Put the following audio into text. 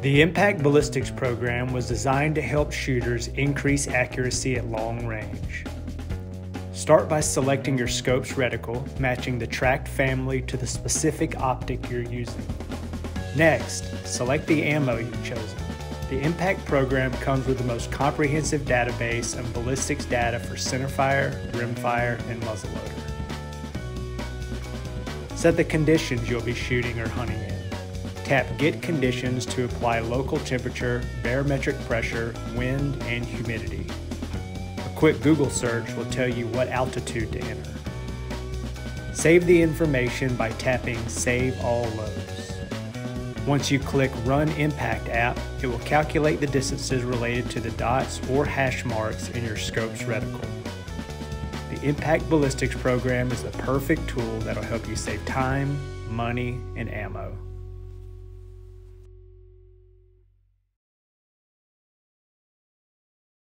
The IMPACT Ballistics program was designed to help shooters increase accuracy at long range. Start by selecting your scope's reticle, matching the TRACT family to the specific optic you're using. Next, select the ammo you've chosen. The IMPACT program comes with the most comprehensive database of ballistics data for centerfire, rimfire, and muzzleloader. Set the conditions you'll be shooting or hunting in. Tap Get Conditions to apply local temperature, barometric pressure, wind, and humidity. A quick Google search will tell you what altitude to enter. Save the information by tapping Save All Loads. Once you click Run Impact App, it will calculate the distances related to the dots or hash marks in your scope's reticle. The IMPACT Ballistics program is the perfect tool that will help you save time, money, and ammo.